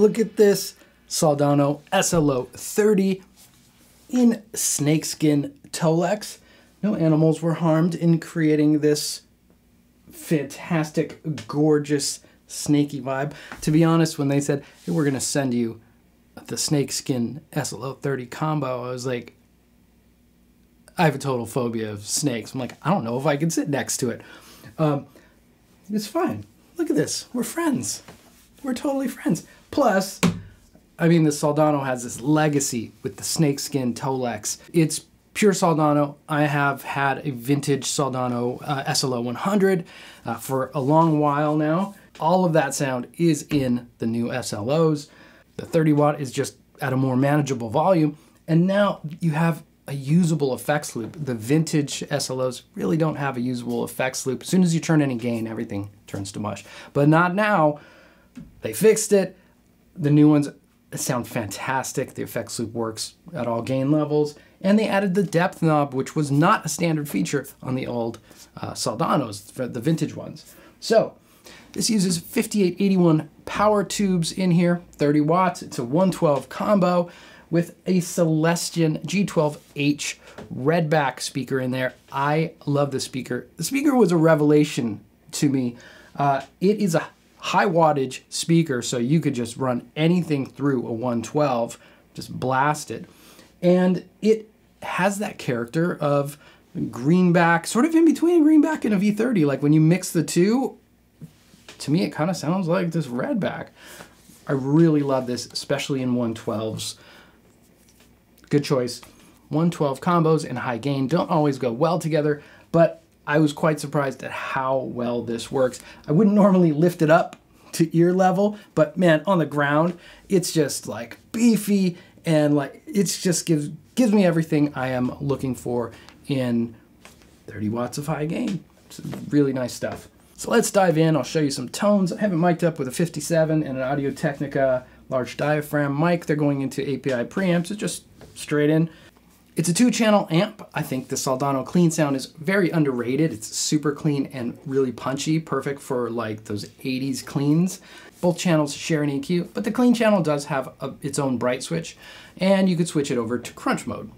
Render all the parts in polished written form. look at this Soldano SLO30 in snakeskin Tolex. No animals were harmed in creating this fantastic, gorgeous, snaky vibe. To be honest, when they said, hey, we're gonna send you the snakeskin SLO30 combo, I was like, I have a total phobia of snakes. I'm like, I don't know if I can sit next to it. It's fine. Look at this. We're friends. We're totally friends. Plus, I mean, the Soldano has this legacy with the snakeskin Tolex. It's pure Soldano. I have had a vintage Soldano SLO 100 for a long while now. All of that sound is in the new SLOs. The 30 watt is just at a more manageable volume. And now you have a usable effects loop. The vintage SLOs really don't have a usable effects loop. As soon as you turn any gain, everything turns to mush. But not now. They fixed it. The new ones sound fantastic. The effects loop works at all gain levels. And they added the depth knob, which was not a standard feature on the old Soldanos, the vintage ones. So this uses 5881 power tubes in here, 30 watts. It's a 112 combo with a Celestion G12H Redback speaker in there. I love this speaker. The speaker was a revelation to me. It is a high wattage speaker, so you could just run anything through a 112, just blast it. And it has that character of greenback, sort of in between a greenback and a V30. Like when you mix the two, to me, it kind of sounds like this Redback. I really love this, especially in 112s. Good choice. 112 combos and high gain don't always go well together, but I was quite surprised at how well this works. I wouldn't normally lift it up to ear level, but man, on the ground, it's just like beefy and like, it's just gives me everything I am looking for in 30 watts of high gain. It's really nice stuff. So let's dive in. I'll show you some tones. I have it mic'd up with a 57 and an Audio-Technica large diaphragm mic. They're going into API preamps. It's just straight in. It's a 2-channel amp. I think the Soldano clean sound is very underrated. It's super clean and really punchy, perfect for like those 80s cleans. Both channels share an EQ, but the clean channel does have its own bright switch, and you could switch it over to crunch mode.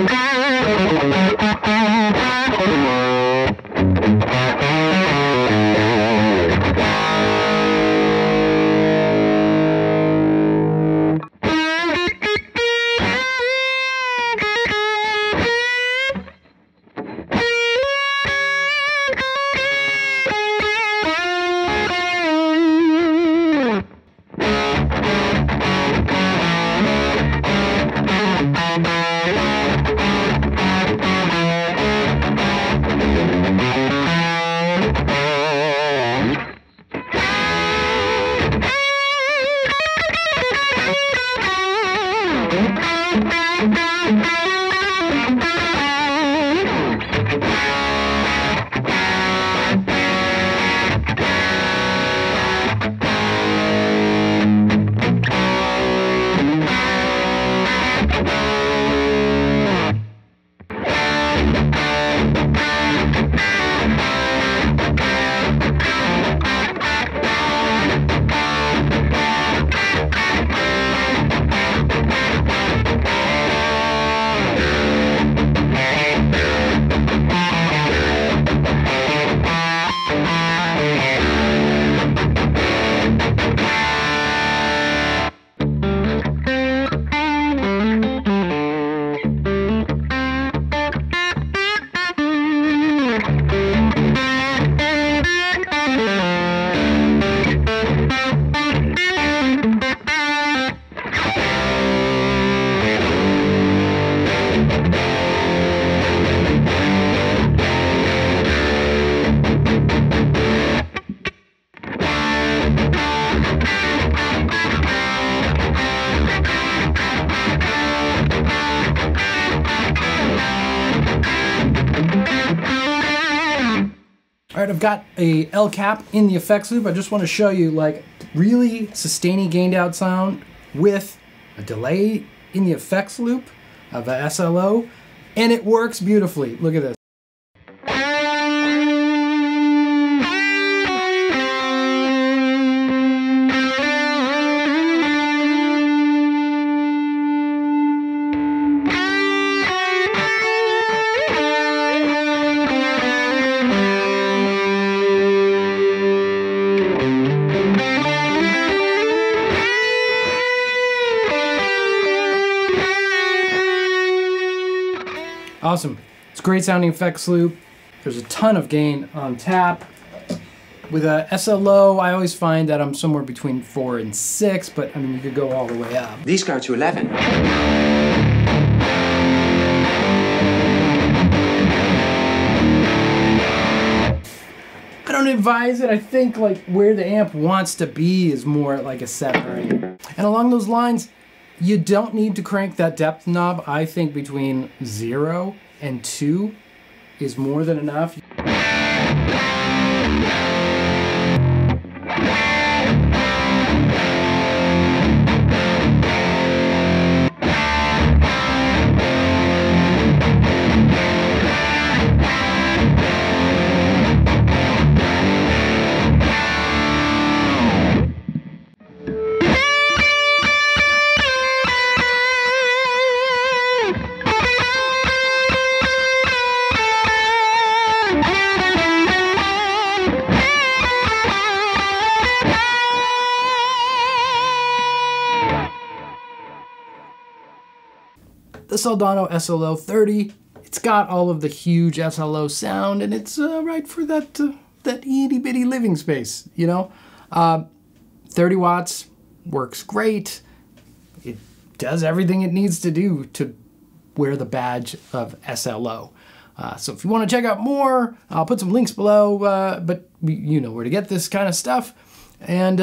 I've got a L cap in the effects loop. I just want to show you like really sustainy gained out sound with a delay in the effects loop of a SLO, and it works beautifully. Look at this. Awesome. It's a great sounding effects loop. There's a ton of gain on tap. With a SLO, I always find that I'm somewhere between 4 and 6, but I mean, you could go all the way up. These go to 11. I don't advise it. I think like where the amp wants to be is more like a 7 right here. And along those lines, you don't need to crank that depth knob. I think between 0 and 2 is more than enough. The Soldano SLO 30, it's got all of the huge SLO sound, and it's right for that that itty bitty living space, you know? 30 watts, works great. It does everything it needs to do to wear the badge of SLO. So if you want to check out more, I'll put some links below, but you know where to get this kind of stuff. And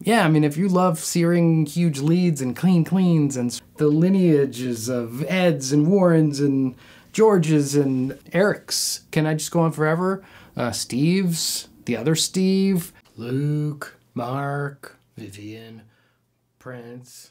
yeah, I mean, if you love searing huge leads and clean cleans and the lineages of Eds and Warrens and Georges and Erics, can I just go on forever? Steves, the other Steve, Luke, Mark, Vivian, Prince.